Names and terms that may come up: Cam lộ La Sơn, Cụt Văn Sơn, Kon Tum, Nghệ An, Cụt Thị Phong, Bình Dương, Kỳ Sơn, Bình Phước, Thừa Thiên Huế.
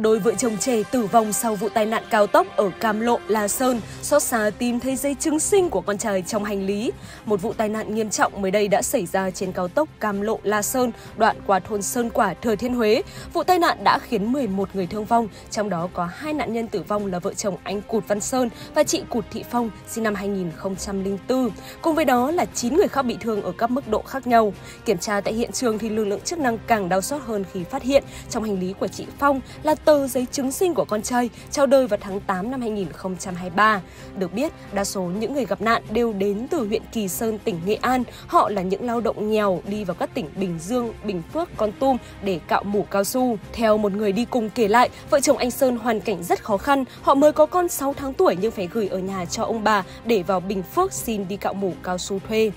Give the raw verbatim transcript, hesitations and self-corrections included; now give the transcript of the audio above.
Đôi vợ chồng trẻ tử vong sau vụ tai nạn cao tốc ở Cam Lộ, La Sơn, xót xa tìm thấy giấy chứng sinh của con trai trong hành lý. Một vụ tai nạn nghiêm trọng mới đây đã xảy ra trên cao tốc Cam Lộ, La Sơn, đoạn qua thôn Sơn Quả, Thừa Thiên Huế. Vụ tai nạn đã khiến mười một người thương vong, trong đó có hai nạn nhân tử vong là vợ chồng anh Cụt Văn Sơn và chị Cụt Thị Phong, sinh năm hai nghìn không trăm lẻ bốn. Cùng với đó là chín người khác bị thương ở các mức độ khác nhau. Kiểm tra tại hiện trường thì lực lượng chức năng càng đau xót hơn khi phát hiện trong hành lý của chị Phong là tờ giấy chứng sinh của con trai chào đời vào tháng tám năm hai nghìn không trăm hai mươi ba. Được biết, đa số những người gặp nạn đều đến từ huyện Kỳ Sơn, tỉnh Nghệ An. Họ là những lao động nghèo đi vào các tỉnh Bình Dương, Bình Phước, Kon Tum để cạo mủ cao su. Theo một người đi cùng kể lại, vợ chồng anh Sơn hoàn cảnh rất khó khăn. Họ mới có con sáu tháng tuổi nhưng phải gửi ở nhà cho ông bà để vào Bình Phước xin đi cạo mủ cao su thuê.